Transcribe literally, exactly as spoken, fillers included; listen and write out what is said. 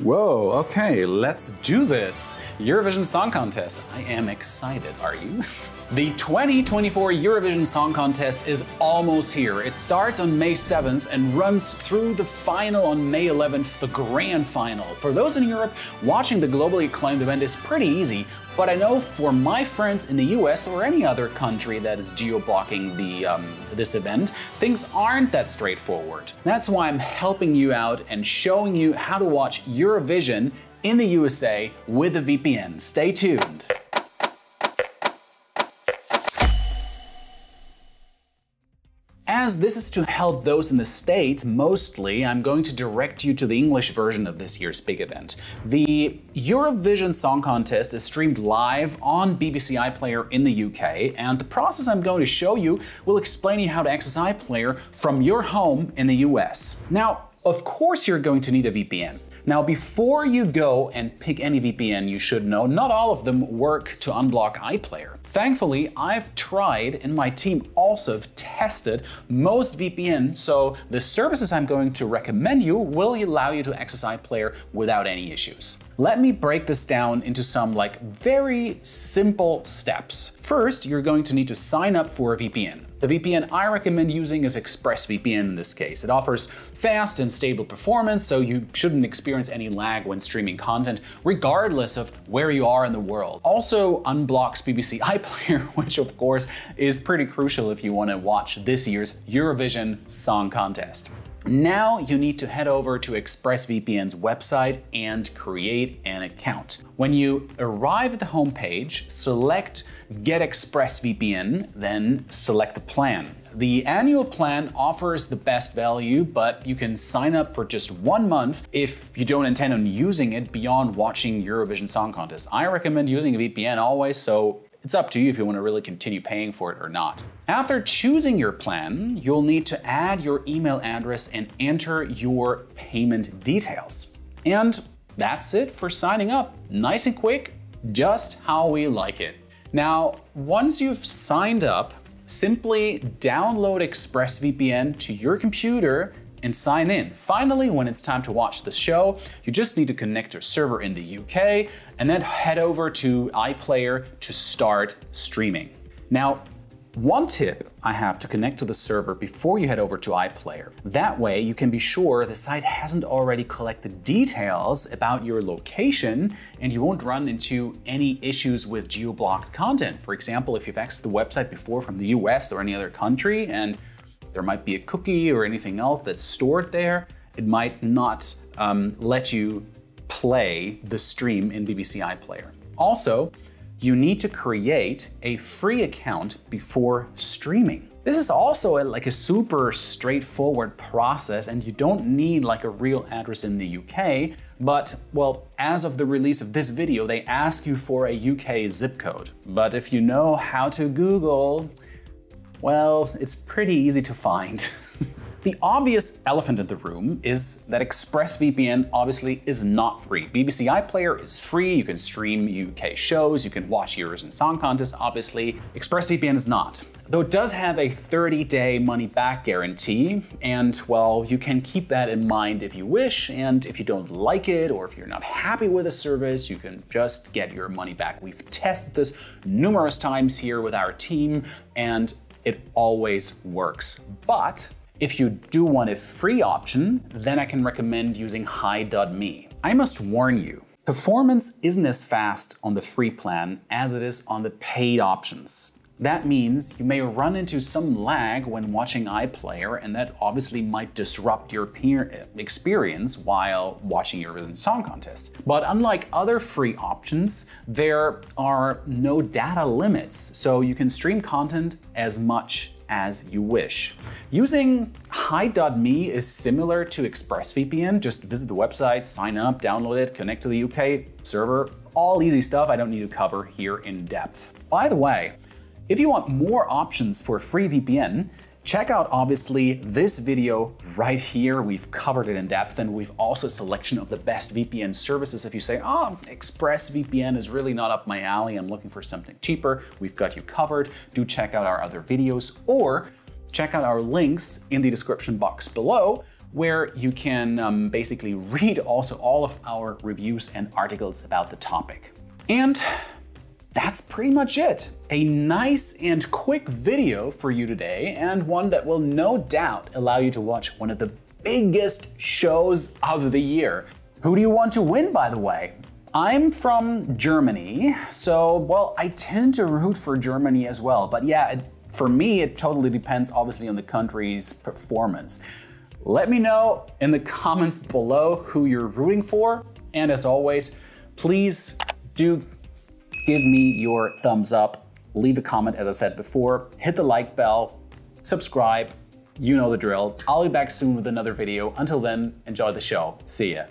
Whoa, okay, let's do this. Eurovision Song Contest. I am excited, are you? The twenty twenty-four Eurovision Song Contest is almost here. It starts on May seventh and runs through the final on May eleventh, the grand final. For those in Europe, watching the globally acclaimed event is pretty easy, but I know for my friends in the U S or any other country that is geo-blocking the, um, this event, things aren't that straightforward. That's why I'm helping you out and showing you how to watch Eurovision in the U S A with a V P N. Stay tuned. As this is to help those in the States mostly, I'm going to direct you to the English version of this year's big event. The Eurovision Song Contest is streamed live on B B C iPlayer in the U K, and the process I'm going to show you will explain you how to access iPlayer from your home in the U S. Now, of course you're going to need a V P N. Now, before you go and pick any V P N, you should know not all of them work to unblock iPlayer. Thankfully, I've tried, and my team also have tested most V P Ns, so the services I'm going to recommend you will allow you to access iPlayer without any issues. Let me break this down into some like very simple steps. First, you're going to need to sign up for a V P N. The V P N I recommend using is ExpressVPN in this case. It offers fast and stable performance, so you shouldn't experience any lag when streaming content, regardless of where you are in the world. Also unblocks B B C iPlayer, which of course is pretty crucial if you want to watch this year's Eurovision Song Contest. Now you need to head over to ExpressVPN's website and create an account. When you arrive at the homepage, select Get ExpressVPN, then select the plan. The annual plan offers the best value, but you can sign up for just one month if you don't intend on using it beyond watching Eurovision Song Contest. I recommend using a V P N always, so it's up to you if you want to really continue paying for it or not. After choosing your plan, you'll need to add your email address and enter your payment details. And that's it for signing up. Nice and quick, just how we like it. Now, once you've signed up, simply download ExpressVPN to your computer and sign in. Finally, when it's time to watch the show, you just need to connect your server in the U K and then head over to iPlayer to start streaming. Now, one tip I have to connect to the server before you head over to iPlayer. That way you can be sure the site hasn't already collected details about your location and you won't run into any issues with geo-blocked content. For example, if you've accessed the website before from the U S or any other country and there might be a cookie or anything else that's stored there, it might not um, let you play the stream in B B C iPlayer. Also, you need to create a free account before streaming. This is also a, like a super straightforward process and you don't need like a real address in the U K, but well, as of the release of this video, they ask you for a U K zip code. But if you know how to Google, well, it's pretty easy to find. The obvious elephant in the room is that ExpressVPN obviously is not free. B B C iPlayer is free, you can stream U K shows, you can watch Eurovision Song Contest, obviously. ExpressVPN is not. Though it does have a thirty day money-back guarantee, and well, you can keep that in mind if you wish, and if you don't like it or if you're not happy with a service, you can just get your money back. We've tested this numerous times here with our team, and it always works. But if you do want a free option, then I can recommend using Hide dot me. I must warn you, performance isn't as fast on the free plan as it is on the paid options. That means you may run into some lag when watching iPlayer, and that obviously might disrupt your experience while watching Eurovision Song Contest. But unlike other free options, there are no data limits, so you can stream content as much as you wish. Using Hide dot me is similar to ExpressVPN. Just visit the website, sign up, download it, connect to the U K server, all easy stuff I don't need to cover here in depth. By the way, if you want more options for free V P N, check out obviously this video right here. We've covered it in depth and we've also a selection of the best V P N services. If you say, oh, ExpressVPN is really not up my alley, I'm looking for something cheaper, we've got you covered. Do check out our other videos or check out our links in the description box below, where you can um, basically read also all of our reviews and articles about the topic. And that's pretty much it. A nice and quick video for you today, and one that will no doubt allow you to watch one of the biggest shows of the year. Who do you want to win, by the way? I'm from Germany, so, well, I tend to root for Germany as well. But yeah, it, for me, it totally depends, obviously, on the country's performance. Let me know in the comments below who you're rooting for. And as always, please do give me your thumbs up, leave a comment, as I said before, hit the like bell, subscribe, you know the drill. I'll be back soon with another video. Until then, enjoy the show. See ya.